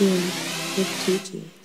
being with Tutu.